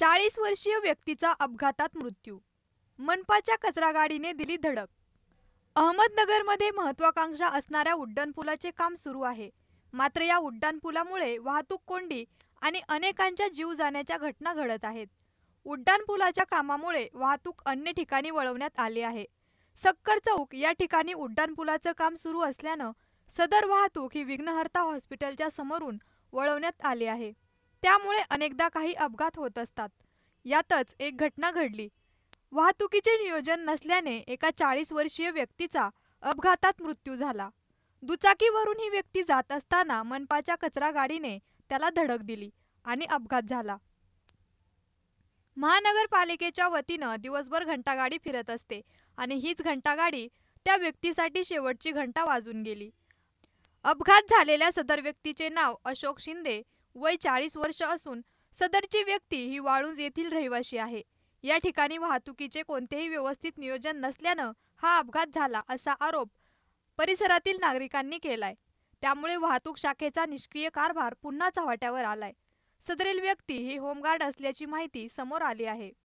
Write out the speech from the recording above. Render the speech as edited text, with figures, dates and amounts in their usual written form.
40 वर्षीय व्यक्तीचा अपघातात मृत्यू, मनपाच्या कचरा गाडीने दिली धडक। अहमदनगरमध्ये महत्त्वाकांक्षा असणाऱ्या उड्डाणपुलाचे काम सुरू आहे, मात्र या उड्डाणपुलामुळे वाहतूक कोंडी आणि अनेकांचा जीव जाण्याच्या घटना घडत आहेत। उड्डाणपुलाच्या कामामुळे वाहतूक अन्य ठिकाणी वळवण्यात आली आहे। सक्कर चौक या ठिकाणी उड्डाणपुलाचे काम सुरू असल्याने सदर वाहतूक ही विघ्नहर्ता हॉस्पिटलच्या समोरून वळवण्यात आली आहे। त्यामुळे अनेकदा काही अपघात होत असतात। यातच एक घटना घडली। वाहतुकीचे नियोजन नसल्याने एका 40 वर्षीय व्यक्तीचा अपघातात मृत्यू झाला। दुचाकीवरून ही व्यक्ती जात असताना मनपाच्या कचरा गाडीने त्याला धडक दिली आणि अपघात झाला। महानगरपालिकेच्या वतीने दिवसभर घंटागाडी फिरत असते आणि हीच घंटागाडी त्या व्यक्तीसाठी शेवटची घंटा वाजून गेली। अपघात झालेल्या सदर व्यक्तीचे नाव अशोक शिंदे वय 40 वर्ष असून सदरची व्यक्ती ही वाळुंज येथील रहिवासी आहे। या ठिकाणी वाहतुकीचे कोणतेही व्यवस्थित नियोजन नसल्याने हा अपघात झाला असा आरोप परिसरातील नागरिकांनी केलाय। त्यामुळे वाहतूक शाखेचा निष्क्रिय कारभार पुन्हा चव्हाट्यावर आलाय। सदरील व्यक्ती ही होमगार्ड असल्याची माहिती समोर आली आहे।